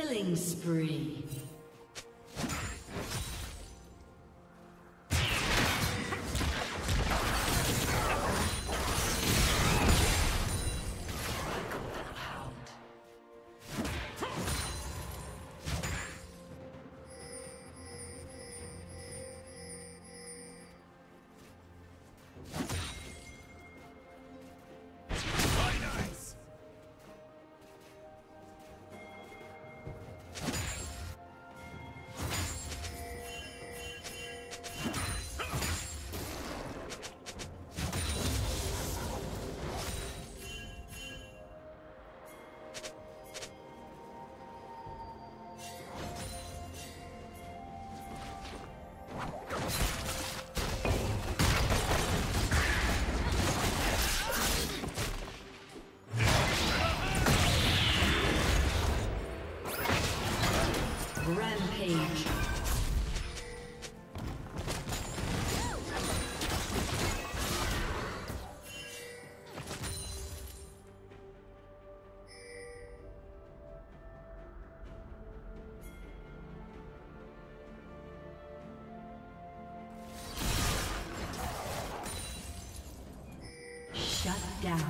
Killing spree. Down.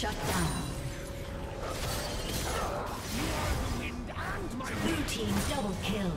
Shut down. You are ruined and my blue team double kill.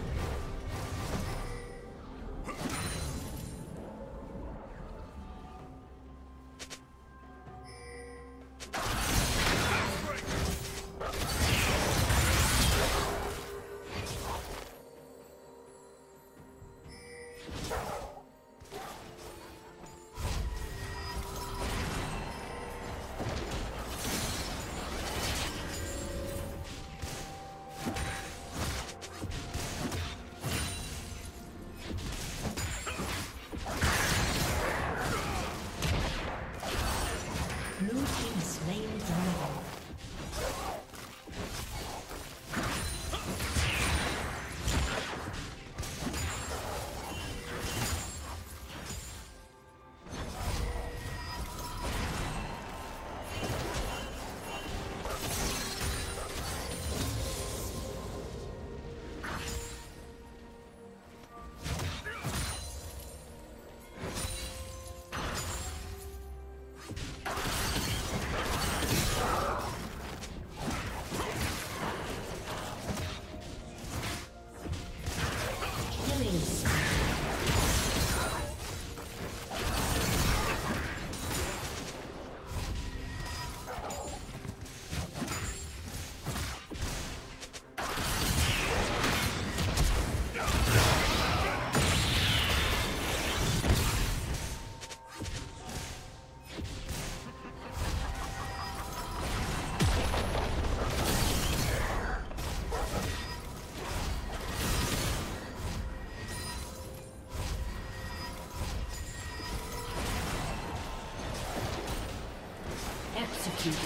Executed.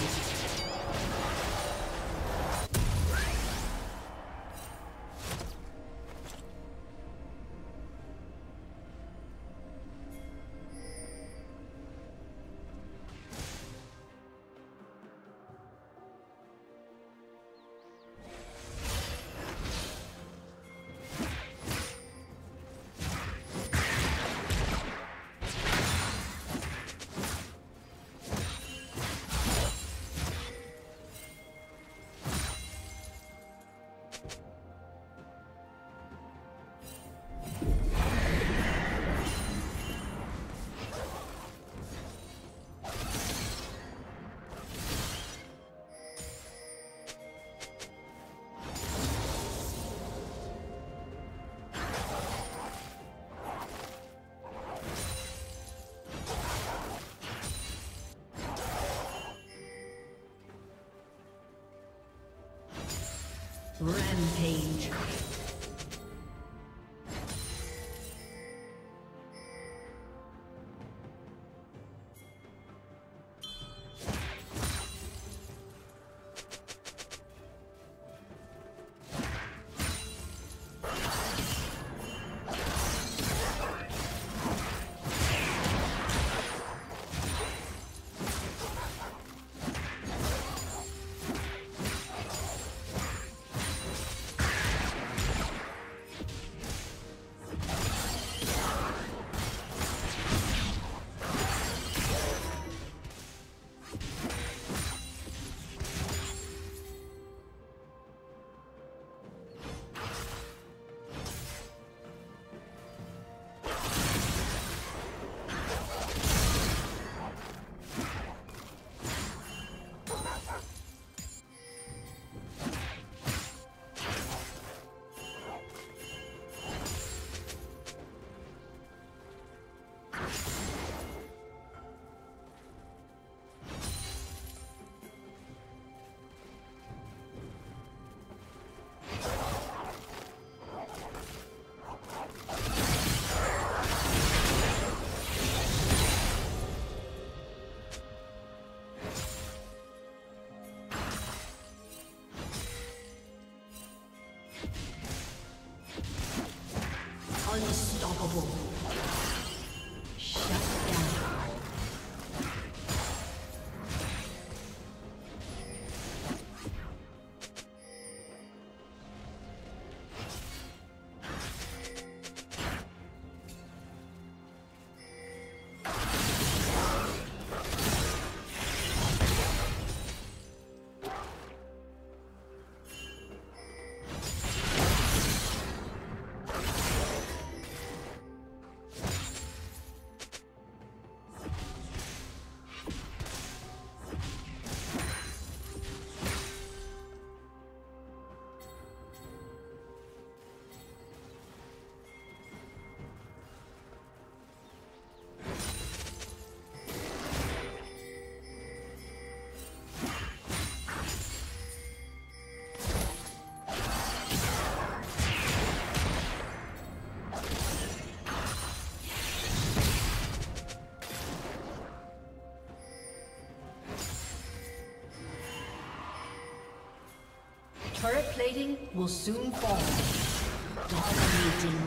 Rampage. Unstoppable. Shut down. Turret plating will soon fall. Dominating.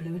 Blue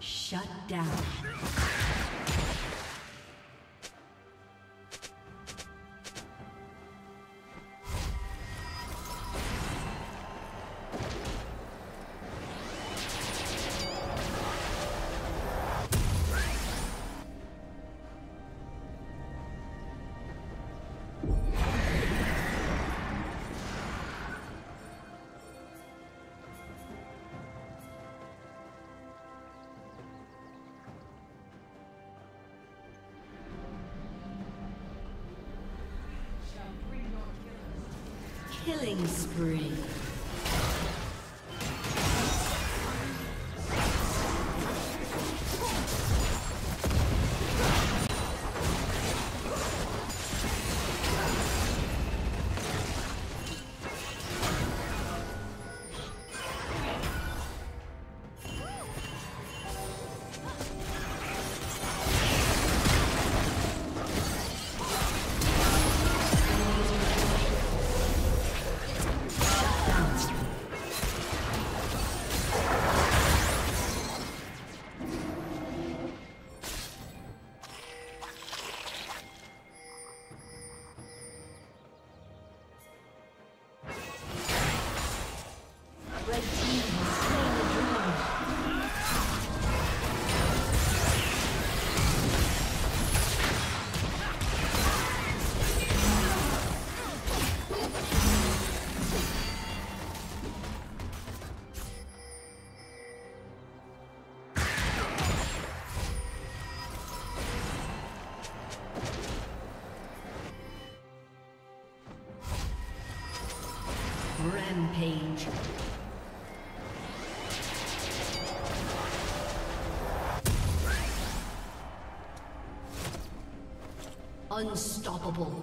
Shut down. Killing spree. Rampage. Unstoppable.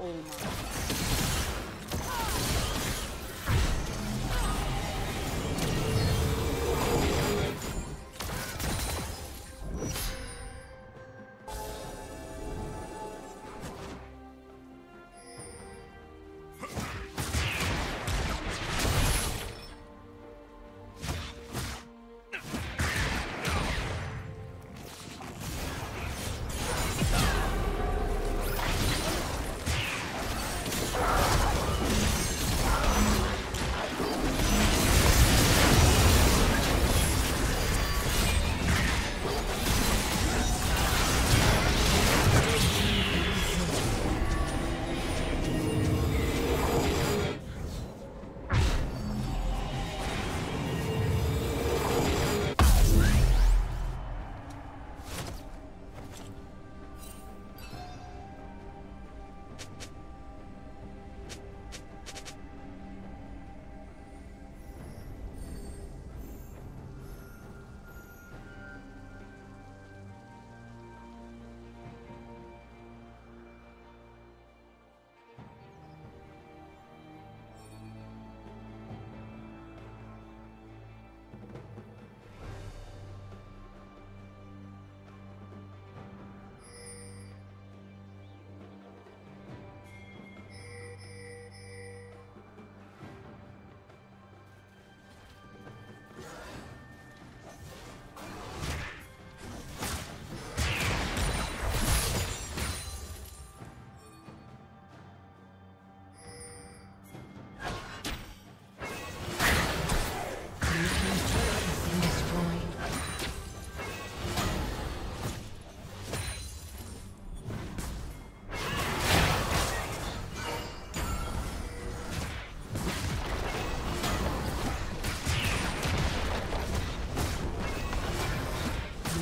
Oh my.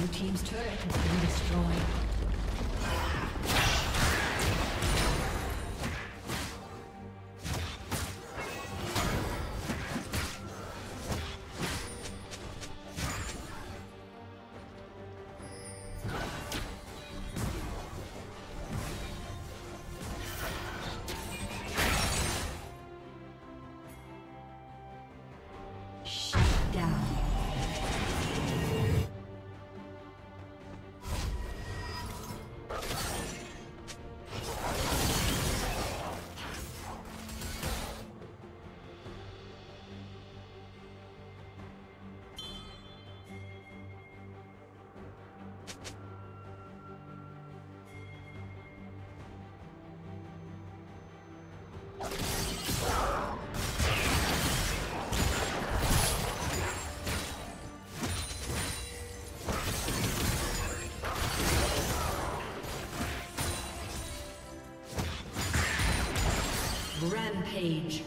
Blue team's turret has been destroyed. Rampage.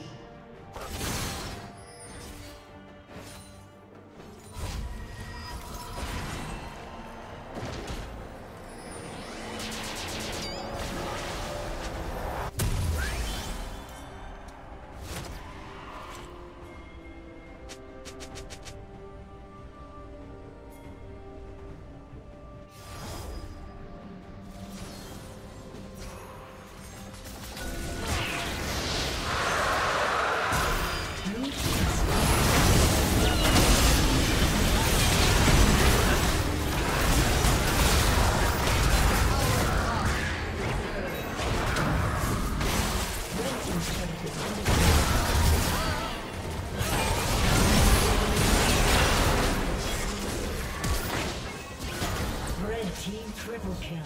Triple kill.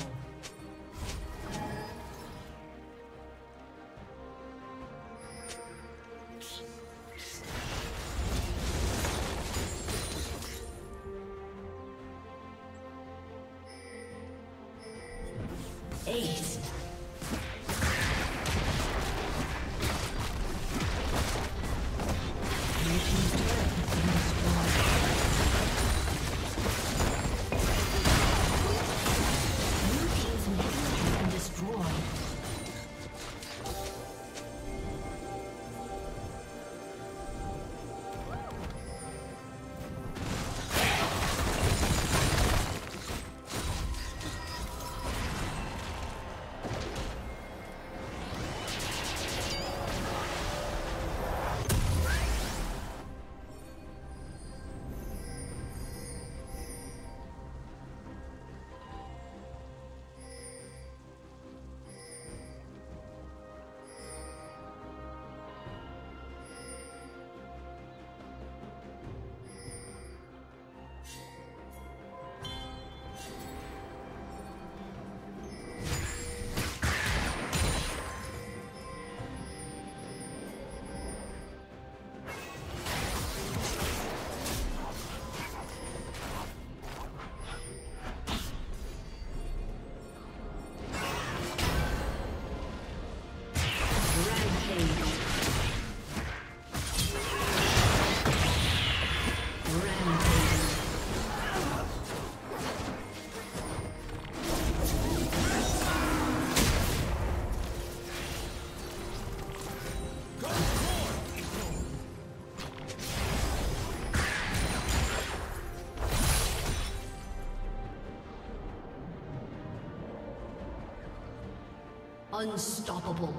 Unstoppable.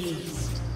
Ace.